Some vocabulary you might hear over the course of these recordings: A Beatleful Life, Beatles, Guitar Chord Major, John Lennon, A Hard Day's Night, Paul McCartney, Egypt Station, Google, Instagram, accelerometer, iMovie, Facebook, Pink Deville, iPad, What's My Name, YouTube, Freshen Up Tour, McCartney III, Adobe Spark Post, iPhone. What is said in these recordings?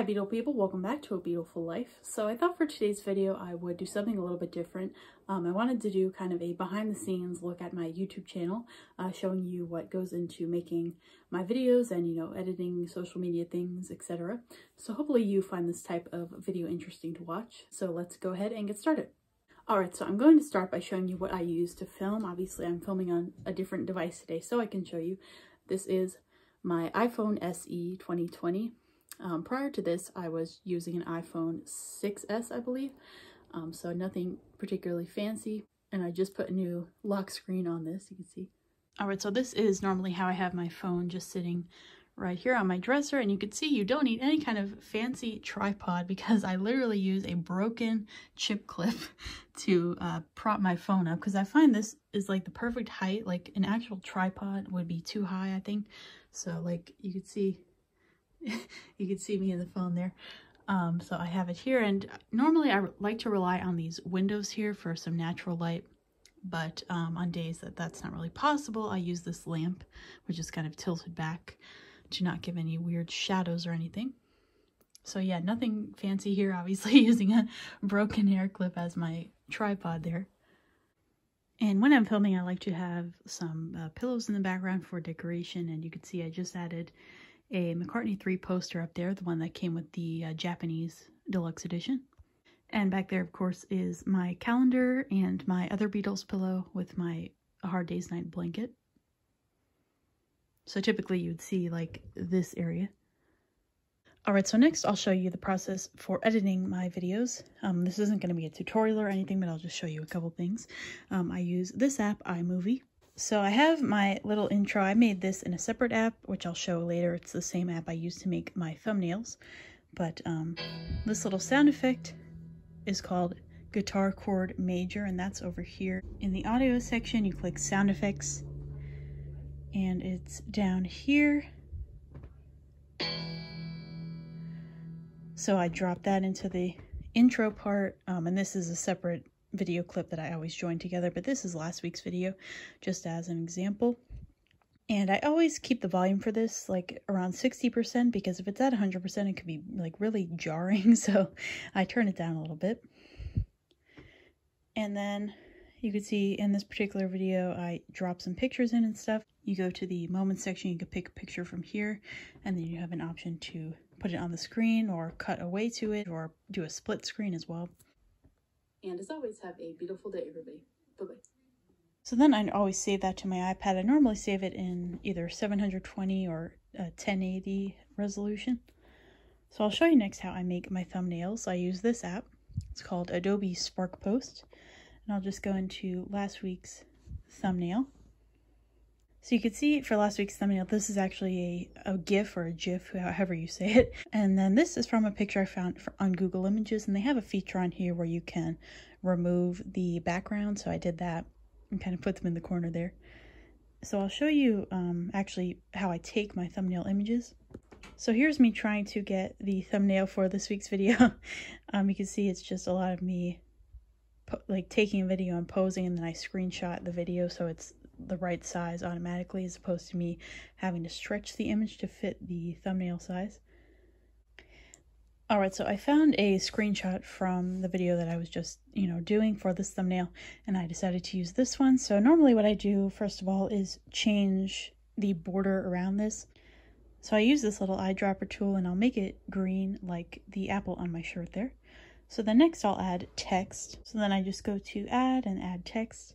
Hi Beatle people, welcome back to A Beatleful Life. So I thought for today's video I would do something a little bit different. I wanted to do kind of a behind the scenes look at my YouTube channel, showing you what goes into making my videos and, you know, editing social media things, etc. So hopefully you find this type of video interesting to watch. So let's go ahead and get started. Alright, so I'm going to start by showing you what I use to film. Obviously I'm filming on a different device today so I can show you. This is my iPhone SE 2020. Prior to this, I was using an iPhone 6S, I believe, so nothing particularly fancy, and I just put a new lock screen on this, you can see. Alright, so this is normally how I have my phone, just sitting right here on my dresser, and you can see you don't need any kind of fancy tripod because I literally use a broken chip clip to prop my phone up, because I find this is like the perfect height. Like an actual tripod would be too high, I think, so like you can see you can see me in the phone there. So I have it here, and normally I like to rely on these windows here for some natural light, but on days that that's not really possible, I use this lamp, which is kind of tilted back to not give any weird shadows or anything. So yeah, nothing fancy here, obviously using a broken hair clip as my tripod there. And when I'm filming, I like to have some pillows in the background for decoration, and you can see I just added a McCartney III poster up there, the one that came with the Japanese deluxe edition. And back there, of course, is my calendar and my other Beatles pillow with my A Hard Day's Night blanket. So typically you'd see like this area. Alright, so next I'll show you the process for editing my videos. This isn't going to be a tutorial or anything, but I'll just show you a couple things. I use this app, iMovie. So I have my little intro. I made this in a separate app, which I'll show later. It's the same app I used to make my thumbnails. But this little sound effect is called Guitar Chord Major, and that's over here. In the audio section, you click sound effects, and it's down here. So I dropped that into the intro part, and this is a separate video clip that I always join together, but this is last week's video just as an example. And I always keep the volume for this like around 60%, because if it's at 100% it could be like really jarring, so I turn it down a little bit. And then you can see in this particular video I drop some pictures in and stuff. You go to the moments section, you can pick a picture from here, and then you have an option to put it on the screen or cut away to it or do a split screen as well. And as always, have a beautiful day, everybody. Bye-bye. So then I always save that to my iPad. I normally save it in either 720 or 1080 resolution. So I'll show you next how I make my thumbnails. I use this app. It's called Adobe Spark Post. And I'll just go into last week's thumbnail. So you can see for last week's thumbnail, this is actually a GIF or a GIF, however you say it. And then this is from a picture I found on Google Images, and they have a feature on here where you can remove the background. So I did that and kind of put them in the corner there. So I'll show you actually how I take my thumbnail images. So here's me trying to get the thumbnail for this week's video. You can see it's just a lot of me like taking a video and posing, and then I screenshot the video so it's the right size automatically, as opposed to me having to stretch the image to fit the thumbnail size. Alright, so I found a screenshot from the video that I was just, you know, doing for this thumbnail, and I decided to use this one. So normally what I do first of all is change the border around this. So I use this little eyedropper tool, and I'll make it green like the apple on my shirt there. So then next I'll add text. So then I just go to add and add text,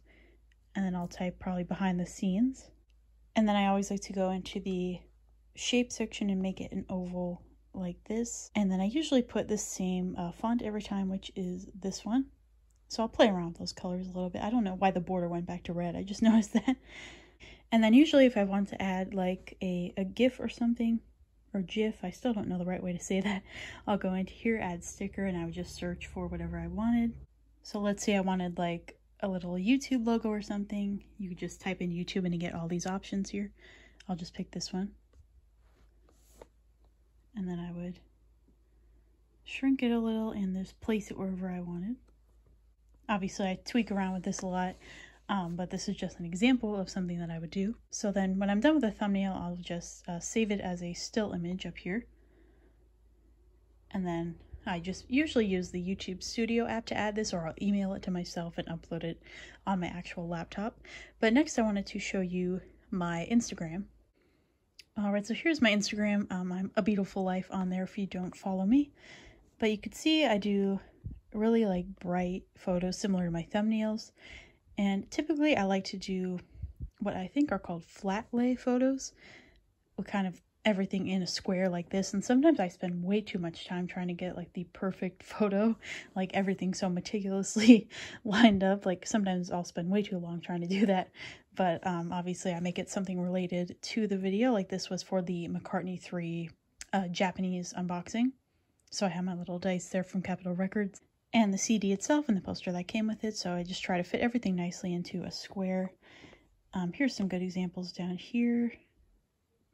and then I'll type probably behind the scenes. And then I always like to go into the shape section and make it an oval like this. And then I usually put the same font every time, which is this one. So I'll play around with those colors a little bit. I don't know why the border went back to red. I just noticed that. And then usually if I want to add like a GIF or something, or GIF, I still don't know the right way to say that, I'll go into here, add sticker, and I would just search for whatever I wanted. So let's say I wanted like a little YouTube logo or something. You could just type in YouTube and you get all these options here. I'll just pick this one. And then I would shrink it a little and just place it wherever I wanted. Obviously I tweak around with this a lot, but this is just an example of something that I would do. So then when I'm done with the thumbnail, I'll just save it as a still image up here. And then I just usually use the YouTube Studio app to add this, or I'll email it to myself and upload it on my actual laptop. But next I wanted to show you my Instagram. All right, so here's my Instagram. I'm A Beatleful Life on there if you don't follow me. But you can see I do really like bright photos similar to my thumbnails. And typically I like to do what I think are called flat lay photos, with kind of everything in a square like this. And sometimes I spend way too much time trying to get like the perfect photo, like everything so meticulously lined up. Like sometimes I'll spend way too long trying to do that. But obviously I make it something related to the video. Like this was for the McCartney III Japanese unboxing. So I have my little dice there from Capitol Records, and the CD itself and the poster that came with it. So I just try to fit everything nicely into a square. Here's some good examples down here.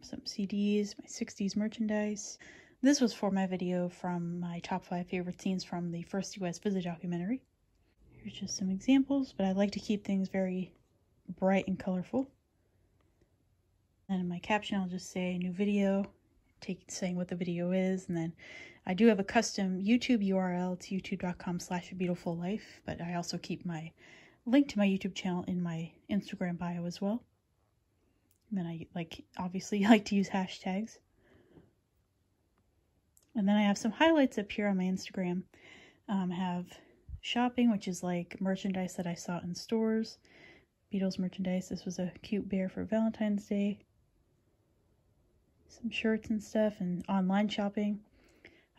Some CDs, my 60s merchandise. This was for my video from my top 5 favorite scenes from the first U.S. visit documentary. Here's just some examples, but I like to keep things very bright and colorful. And in my caption, I'll just say new video, saying what the video is, and then I do have a custom YouTube URL. It's youtube.com/abeatlefullife, but I also keep my link to my YouTube channel in my Instagram bio as well. And then I obviously like to use hashtags. And then I have some highlights up here on my Instagram. I have shopping, which is like merchandise that I saw in stores. Beatles merchandise. This was a cute bear for Valentine's Day. Some shirts and stuff, and online shopping.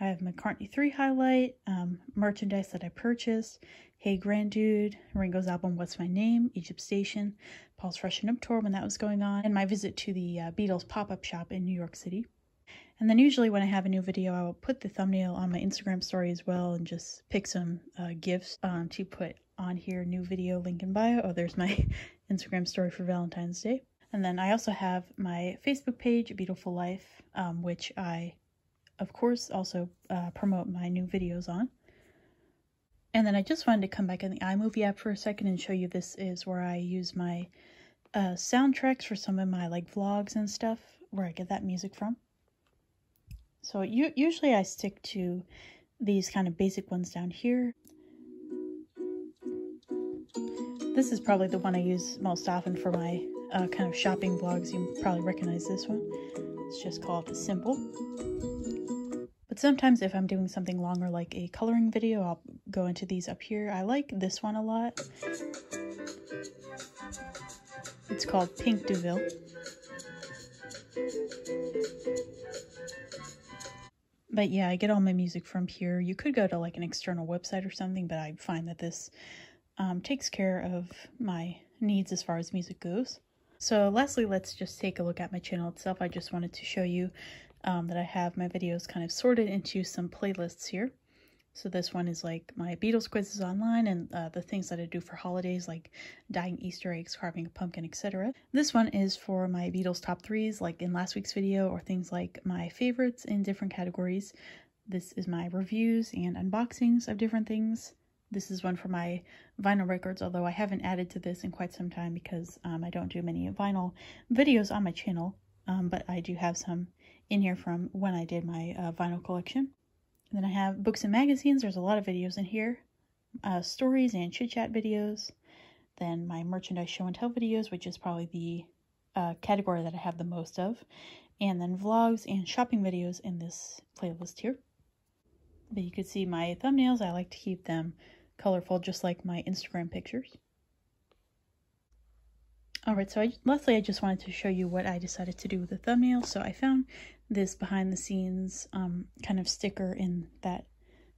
I have McCartney III highlight, merchandise that I purchased, Hey Grand Dude, Ringo's album What's My Name, Egypt Station, Paul's Freshen Up Tour when that was going on, and my visit to the Beatles pop-up shop in New York City. And then usually when I have a new video, I will put the thumbnail on my Instagram story as well and just pick some GIFs to put on here, new video, link in bio. Oh, there's my Instagram story for Valentine's Day. And then I also have my Facebook page, A Beatleful Life, which I, of course, also promote my new videos on. And then I just wanted to come back in the iMovie app for a second and show you this is where I use my soundtracks for some of my like vlogs and stuff, where I get that music from. So usually I stick to these kind of basic ones down here. This is probably the one I use most often for my kind of shopping vlogs. You probably recognize this one. It's just called Simple. But sometimes if I'm doing something longer like a coloring video, I'll go into these up here. I like this one a lot. It's called Pink Deville. But yeah, I get all my music from here. You could go to like an external website or something, but I find that this takes care of my needs as far as music goes. So lastly, let's just take a look at my channel itself. I just wanted to show you that I have my videos kind of sorted into some playlists here. So this one is like my Beatles quizzes online and the things that I do for holidays, like dyeing Easter eggs, carving a pumpkin, etc. This one is for my Beatles top 3s, like in last week's video, or things like my favorites in different categories. This is my reviews and unboxings of different things. This is one for my vinyl records, although I haven't added to this in quite some time because I don't do many vinyl videos on my channel, but I do have some in here from when I did my vinyl collection. And then I have books and magazines. There's a lot of videos in here. Stories and chit-chat videos. Then my merchandise show and tell videos, which is probably the category that I have the most of. And then vlogs and shopping videos in this playlist here. But you could see my thumbnails. I like to keep them colorful, just like my Instagram pictures. Alright, so lastly I just wanted to show you what I decided to do with the thumbnail. So I found this behind the scenes kind of sticker in that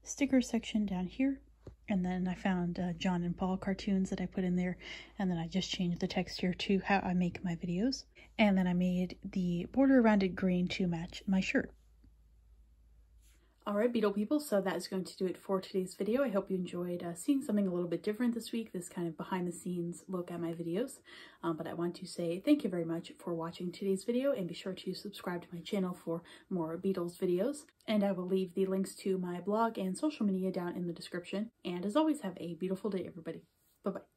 sticker section down here. And then I found John and Paul cartoons that I put in there. And then I just changed the text here to how I make my videos. And then I made the border rounded green to match my shirt. Alright, Beatle people, so that is going to do it for today's video. I hope you enjoyed seeing something a little bit different this week, this kind of behind the scenes look at my videos. But I want to say thank you very much for watching today's video, and be sure to subscribe to my channel for more Beatles videos. And I will leave the links to my blog and social media down in the description. And as always, have a Beatleful day, everybody. Bye-bye.